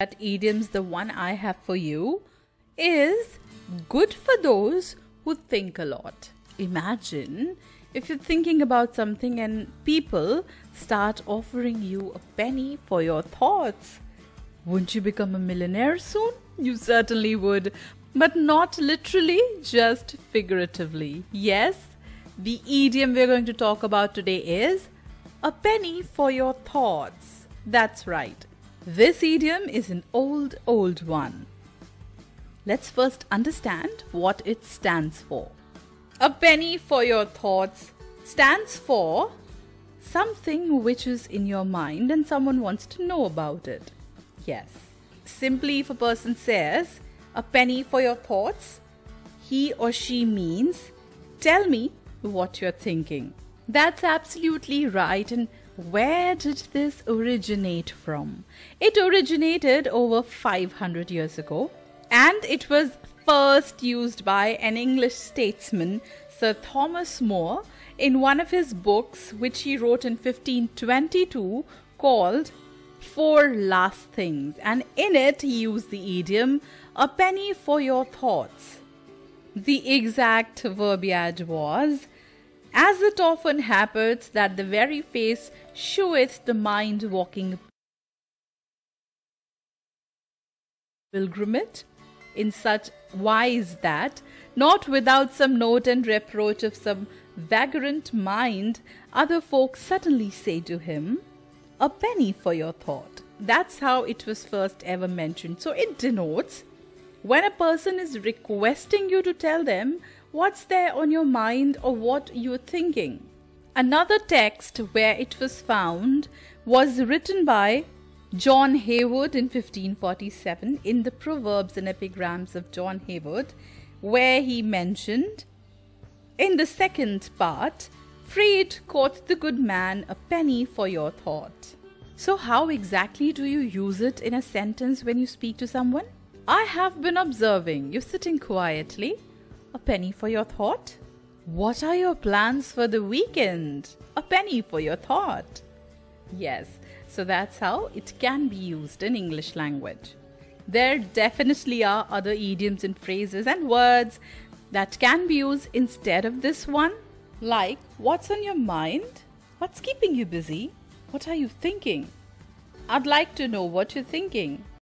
That idiom's the one I have for you is good for those who think a lot. Imagine if you're thinking about something and people start offering you a penny for your thoughts. Wouldn't you become a millionaire soon? You certainly would, but not literally, just figuratively. Yes, the idiom we're going to talk about today is a penny for your thoughts. That's right. This idiom is an old one. Let's first understand what it stands for. A penny for your thoughts stands for something which is in your mind and someone wants to know about it. Yes. Simply, if a person says a penny for your thoughts, he or she means tell me what you're thinking. That's absolutely right. And where did this originate from? It originated over 500 years ago, and it was first used by an English statesman, Sir Thomas More, in one of his books which he wrote in 1522 called Four Last Things, and in it he used the idiom a penny for your thoughts. The exact verbiage was, as it often happens that the very face sheweth the mind walking pilgrimage, in such wise that, not without some note and reproach of some vagrant mind, other folk suddenly say to him, a penny for your thought. That's how it was first ever mentioned. So it denotes when a person is requesting you to tell them what's there on your mind or what you're thinking. Another text where it was found was written by John Heywood in 1547 in the Proverbs and Epigrams of John Heywood, where he mentioned in the second part, "Freed quoth the good man, a penny for your thought." So how exactly do you use it in a sentence when you speak to someone? I have been observing you're sitting quietly. A penny for your thought? What are your plans for the weekend? A penny for your thought. Yes, so that's how it can be used in English language. There definitely are other idioms and phrases and words that can be used instead of this one. Like, what's on your mind? What's keeping you busy? What are you thinking? I'd like to know what you're thinking.